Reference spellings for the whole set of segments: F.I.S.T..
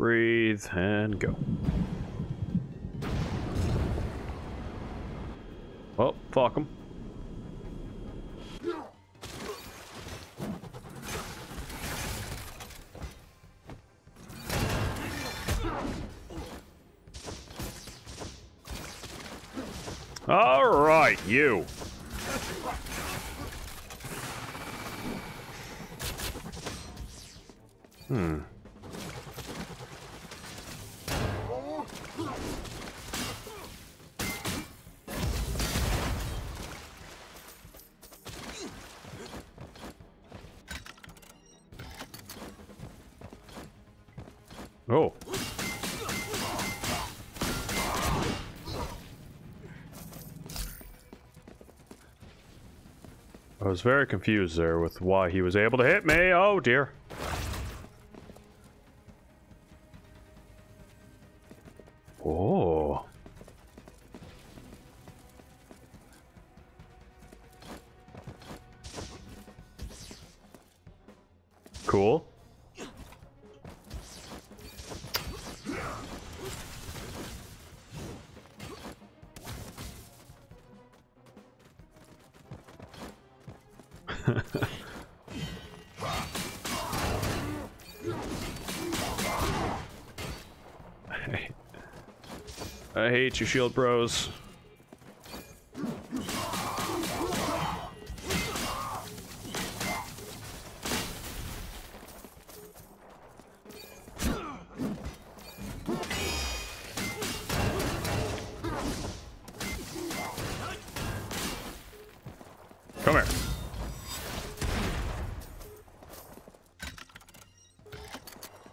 Breathe and go. Oh, fuck him. All right, you. Oh. I was very confused there with why he was able to hit me. Oh dear. Oh. Cool. I hate you, shield bros. Come here.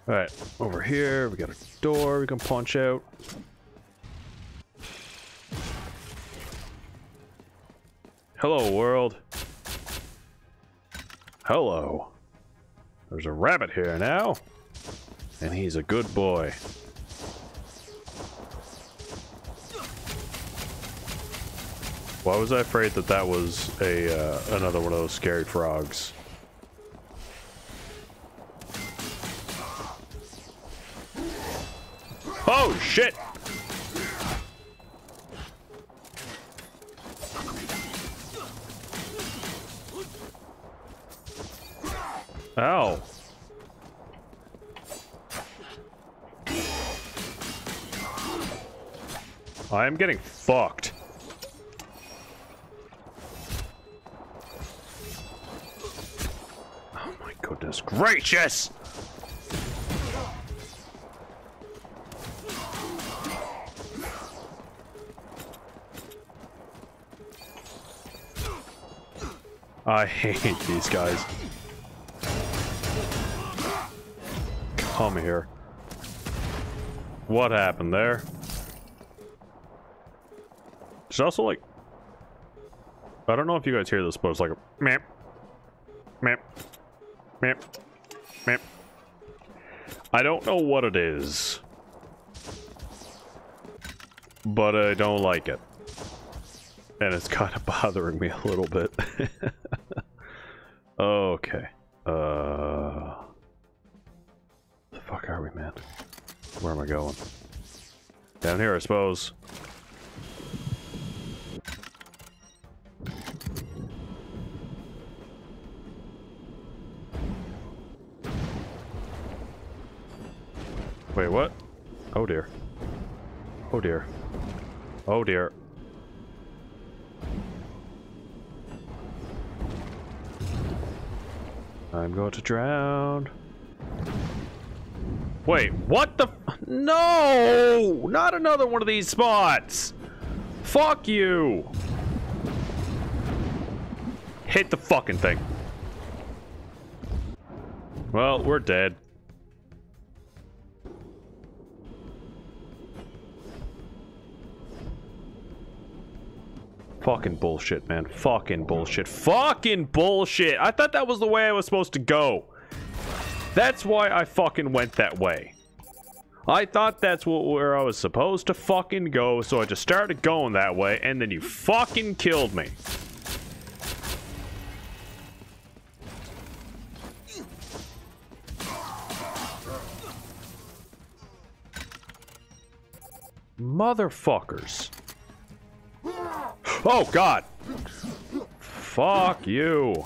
All right, over here, we got a door we can punch out. Hello, world. Hello. There's a rabbit here now. And he's a good boy. Why was I afraid that that was a another one of those scary frogs? Oh, shit! Ow. I am getting fucked. Oh my goodness gracious! I hate these guys. Come here. What happened there? It's also like, I don't know if you guys hear this, but it's like a meep, meep, meep, meep. I don't know what it is, but I don't like it, and it's kind of bothering me a little bit. Okay. Fuck are we, man? Where am I going? Down here, I suppose. Wait, what? Oh dear. Oh dear. Oh dear. I'm going to drown. Wait, what the? No! Not another one of these spots! Fuck you! Hit the fucking thing. Well, we're dead. Fucking bullshit, man. Fucking bullshit. Fucking bullshit! I thought that was the way I was supposed to go. That's why I fucking went that way. I thought that's where I was supposed to fucking go, so I just started going that way, and then you fucking killed me. Motherfuckers. Oh, God. Fuck you.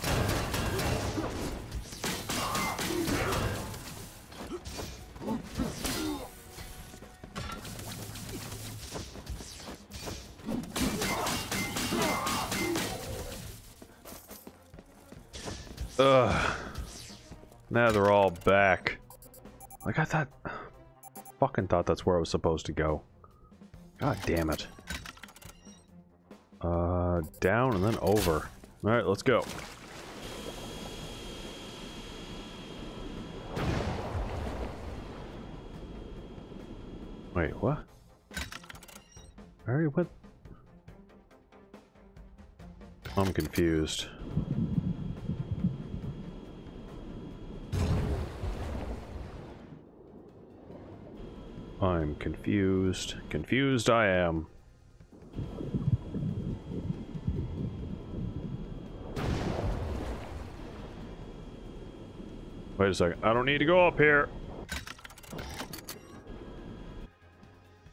Ugh. Now they're all back. Like, I thought... Fucking thought that's where I was supposed to go. God damn it. Down and then over. Alright, let's go. Wait, what? I already went... I'm confused. I'm confused. Confused I am. Wait a second. I don't need to go up here.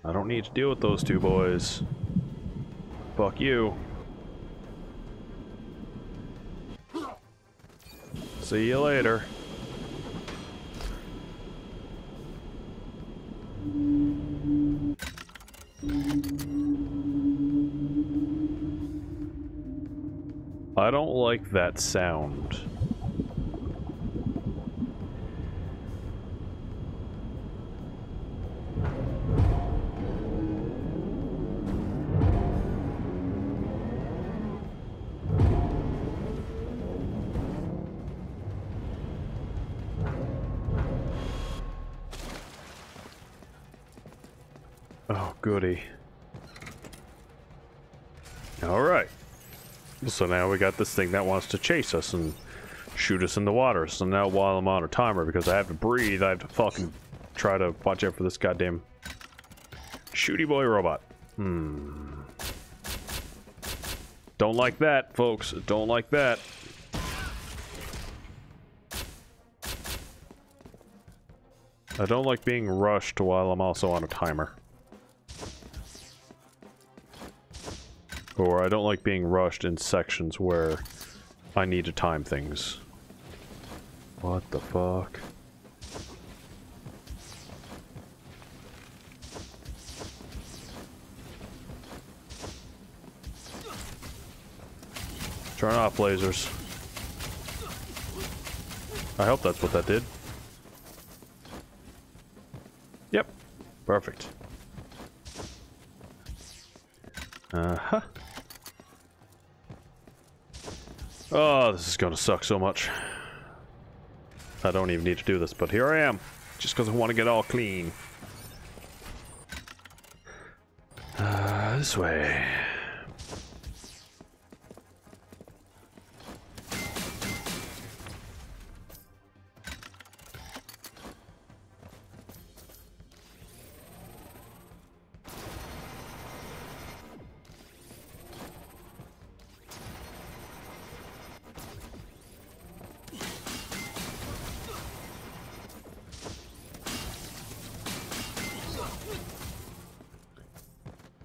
I don't need to deal with those two boys. Fuck you. See you later. I don't like that sound. Oh, goody. All right. So now we got this thing that wants to chase us and shoot us in the water. So now while I'm on a timer, because I have to breathe, I have to fucking try to watch out for this goddamn shooty boy robot. Don't like that, folks. Don't like that. I don't like being rushed while I'm also on a timer. Or I don't like being rushed in sections where I need to time things. What the fuck? Turn off lasers. I hope that's what that did. Yep. Perfect. Uh-huh. Oh, this is gonna suck so much. I don't even need to do this, but here I am. Just because I want to get all clean. This way.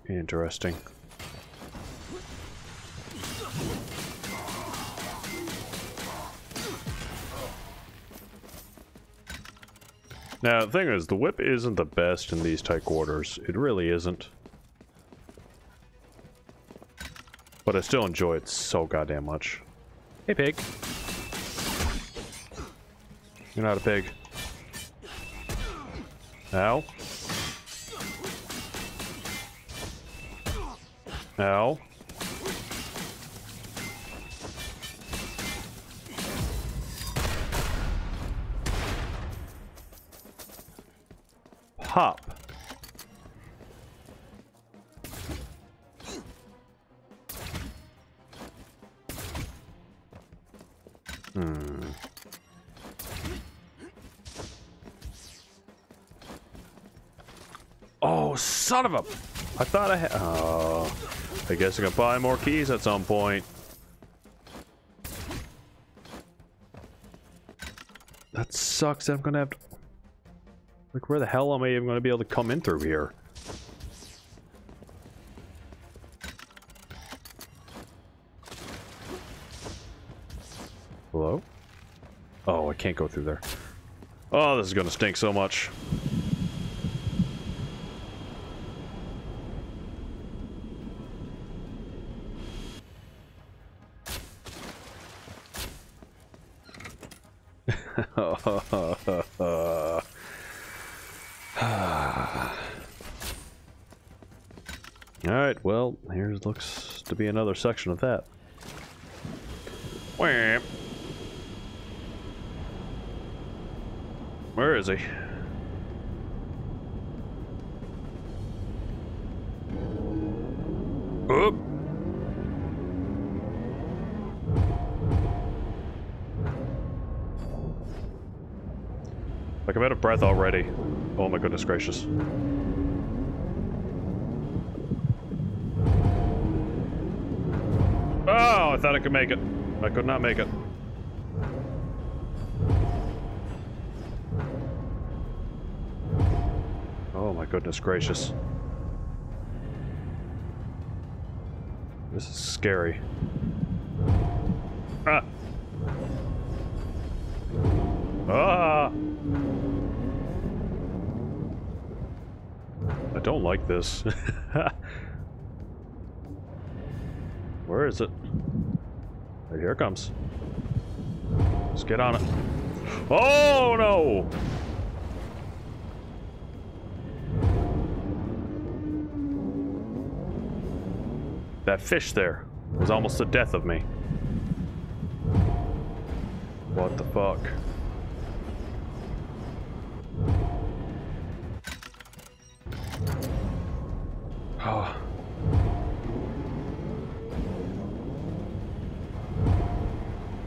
Interesting. Now, the thing is, the whip isn't the best in these tight quarters. It really isn't. But I still enjoy it so goddamn much. Hey, pig. You're not a pig. Ow. Ow. Pop. Oh, son of a... I thought I had... Oh... I guess I can buy more keys at some point. That sucks. I'm gonna have to... Like, where the hell am I even gonna be able to come in through here? I can't go through there. Oh, this is gonna stink so much. Alright, well, here looks to be another section of that. Where is he? Oop. Like, I'm out of breath already. Oh my goodness gracious. Oh, I thought I could make it. I could not make it. Oh my goodness gracious. This is scary. Ah! Ah! I don't like this. Where is it? Here it comes. Let's get on it. Oh no! That fish there was almost the death of me. What the fuck? Oh.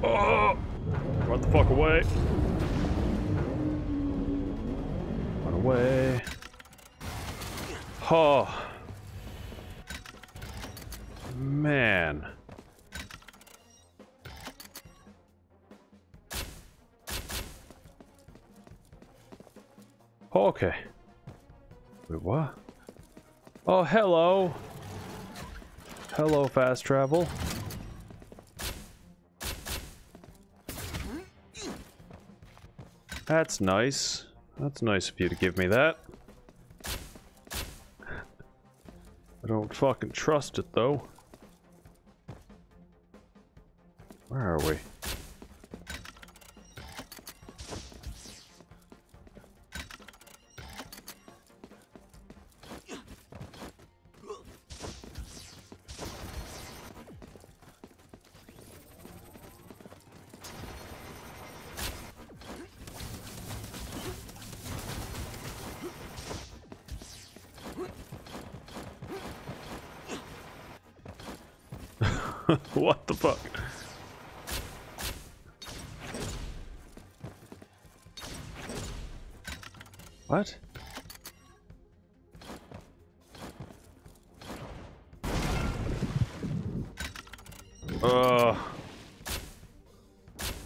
Oh! Run the fuck away! Run away! Oh! Man! Okay. Wait, what? Oh, hello! Hello, fast travel. That's nice. That's nice of you to give me that. I don't fucking trust it, though. Where are we? What the fuck? What?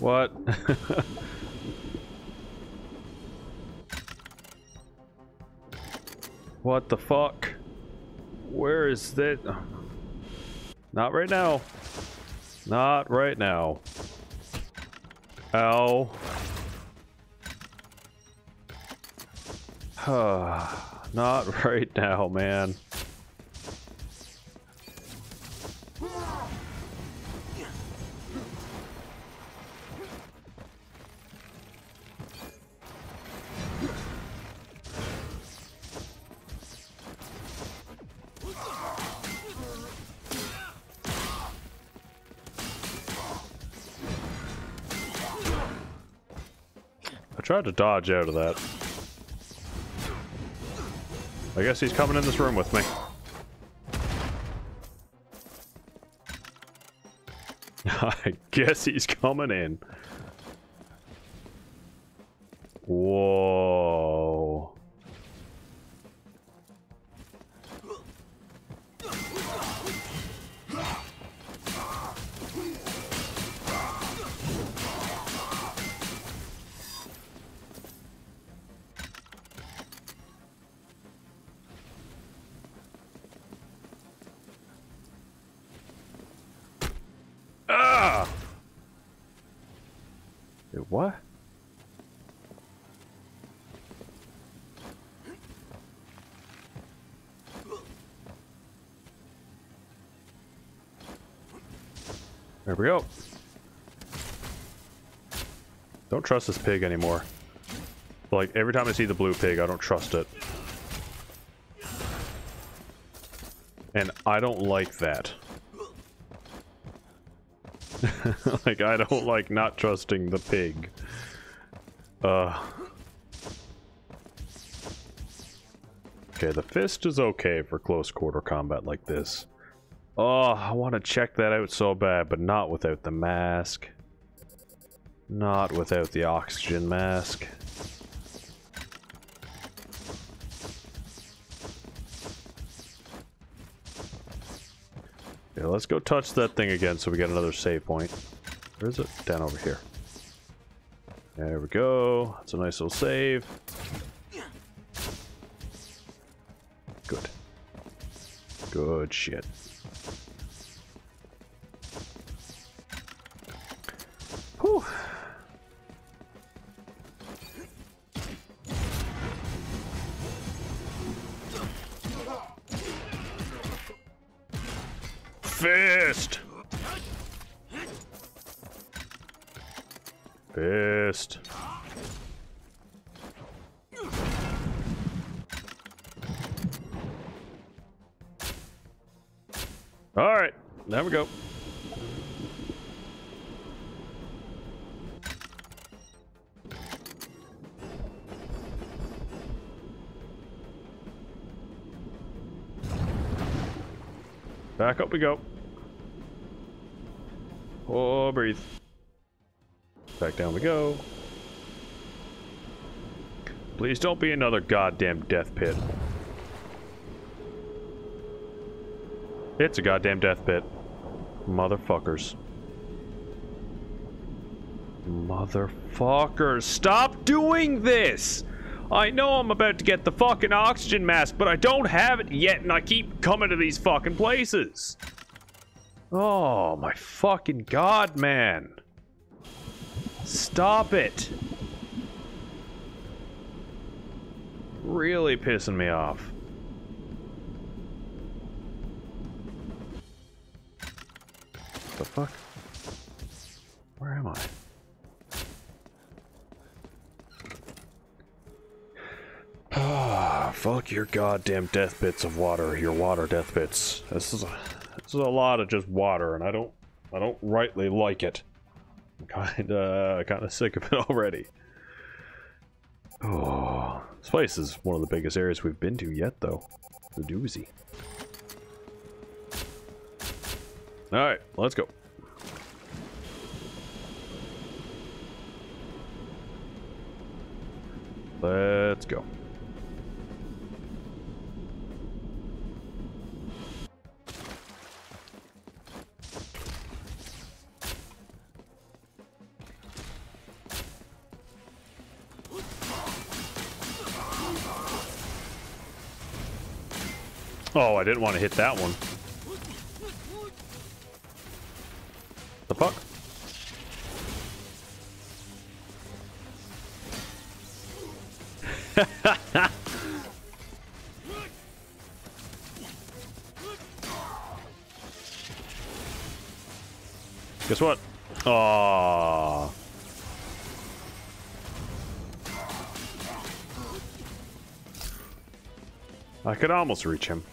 What? What the fuck? Where is that? Not right now. Not right now. Ow. Not right now, man. Tried to dodge out of that. I guess he's coming in this room with me. I guess he's coming in. Whoa. What? There we go. Don't trust this pig anymore. Like, every time I see the blue pig, I don't trust it. And I don't like that. Like, I don't like not trusting the pig. Okay, the fist is okay for close quarter combat like this. Oh, I want to check that out so bad, but not without the mask. Not without the oxygen mask. Yeah, let's go touch that thing again so we get another save point. Where is it? Down over here. There we go. That's a nice little save. Good. Good shit. Whew. Fist! Fist. Alright, there we go. Back up we go. Oh, breathe. Back down we go. Please don't be another goddamn death pit. It's a goddamn death pit. Motherfuckers. Motherfuckers. Stop doing this! I know I'm about to get the fucking oxygen mask, but I don't have it yet, and I keep coming to these fucking places. Oh, my fucking god, man. Stop it. Really pissing me off. What the fuck? Where am I? Ah, oh, fuck your goddamn death bits of water, your water death bits. This is a lot of just water, and I don't rightly like it. I'm kinda sick of it already. Oh, this place is one of the biggest areas we've been to yet, though. It's a doozy. All right, let's go. Let's go. Oh, I didn't want to hit that one. The fuck? Guess what? Aww. I could almost reach him.